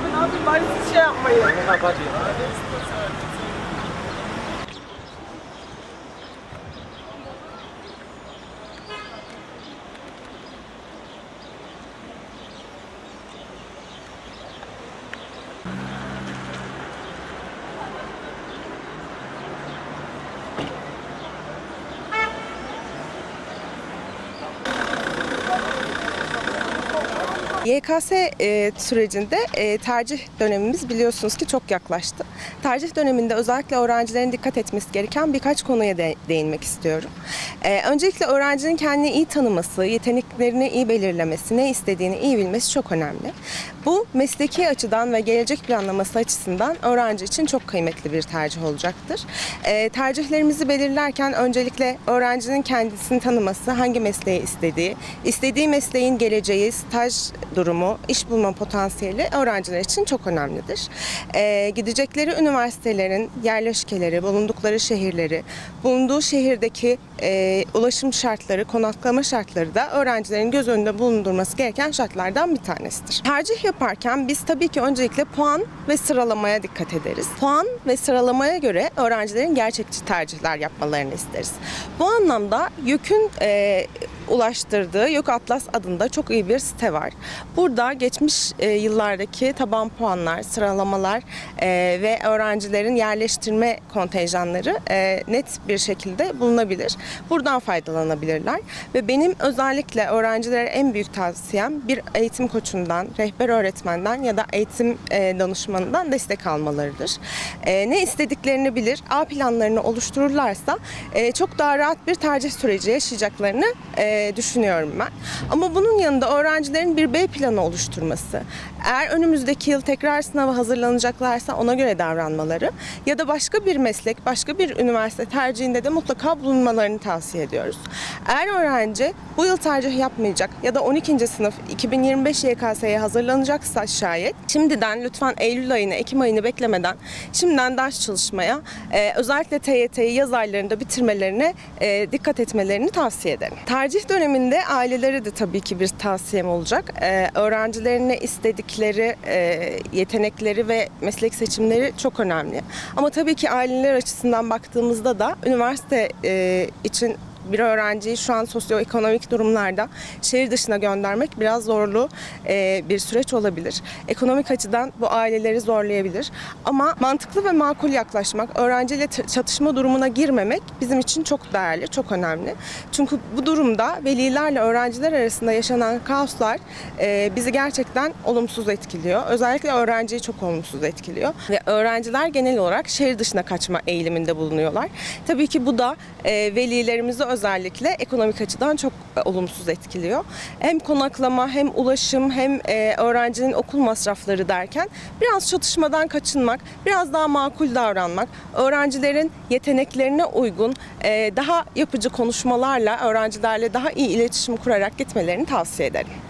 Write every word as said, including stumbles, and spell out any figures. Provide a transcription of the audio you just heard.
abi ne yapayım, bari siz şey yapmayın. Y K S e, sürecinde e, tercih dönemimiz biliyorsunuz ki çok yaklaştı. Tercih döneminde özellikle öğrencilerin dikkat etmesi gereken birkaç konuya de, değinmek istiyorum. E, öncelikle öğrencinin kendini iyi tanıması, yeteneklerini iyi belirlemesi, ne istediğini iyi bilmesi çok önemli. Bu mesleki açıdan ve gelecek planlaması açısından öğrenci için çok kıymetli bir tercih olacaktır. E, tercihlerimizi belirlerken öncelikle öğrencinin kendisini tanıması, hangi mesleği istediği, istediği mesleğin geleceği, staj durumu, iş bulma potansiyeli öğrenciler için çok önemlidir. Ee, gidecekleri üniversitelerin yerleşkeleri, bulundukları şehirleri, bulunduğu şehirdeki e, ulaşım şartları, konaklama şartları da öğrencilerin göz önünde bulundurması gereken şartlardan bir tanesidir. Tercih yaparken biz tabii ki öncelikle puan ve sıralamaya dikkat ederiz. Puan ve sıralamaya göre öğrencilerin gerçekçi tercihler yapmalarını isteriz. Bu anlamda YÖK'ün e, ulaştırdığı YÖK Atlas adında çok iyi bir site var. Burada geçmiş e, yıllardaki taban puanlar, sıralamalar e, ve öğrencilerin yerleştirme kontenjanları e, net bir şekilde bulunabilir. Buradan faydalanabilirler ve benim özellikle öğrencilere en büyük tavsiyem bir eğitim koçundan, rehber öğretmenden ya da eğitim e, danışmanından destek almalarıdır. E, ne istediklerini bilir, A planlarını oluştururlarsa e, çok daha rahat bir tercih süreci yaşayacaklarını e, düşünüyorum ben. Ama bunun yanında öğrencilerin bir B planı oluşturması, eğer önümüzdeki yıl tekrar sınava hazırlanacaklarsa ona göre davranmaları ya da başka bir meslek, başka bir üniversite tercihinde de mutlaka bulunmalarını tavsiye ediyoruz. Eğer öğrenci bu yıl tercih yapmayacak ya da on ikinci sınıf iki bin yirmi beş Y K S'ye hazırlanacaksa şayet şimdiden lütfen Eylül ayını, Ekim ayını beklemeden şimdiden ders çalışmaya, e, özellikle T Y T'yi yaz aylarında bitirmelerine e, dikkat etmelerini tavsiye ederim. Tercih döneminde ailelere de tabii ki bir tavsiyem olacak. Ee, öğrencilerine istedikleri e, yetenekleri ve meslek seçimleri çok önemli. Ama tabii ki aileler açısından baktığımızda da üniversite e, için bir öğrenciyi şu an sosyoekonomik durumlarda şehir dışına göndermek biraz zorlu e, bir süreç olabilir. Ekonomik açıdan bu aileleri zorlayabilir. Ama mantıklı ve makul yaklaşmak, öğrenciyle çatışma durumuna girmemek bizim için çok değerli, çok önemli. Çünkü bu durumda velilerle öğrenciler arasında yaşanan kaoslar e, bizi gerçekten olumsuz etkiliyor. Özellikle öğrenciyi çok olumsuz etkiliyor. Ve öğrenciler genel olarak şehir dışına kaçma eğiliminde bulunuyorlar. Tabii ki bu da e, velilerimizi özellikle ekonomik açıdan çok olumsuz etkiliyor. Hem konaklama, hem ulaşım, hem öğrencinin okul masrafları derken biraz çatışmadan kaçınmak, biraz daha makul davranmak, öğrencilerin yeteneklerine uygun daha yapıcı konuşmalarla, öğrencilerle daha iyi iletişim kurarak gitmelerini tavsiye ederim.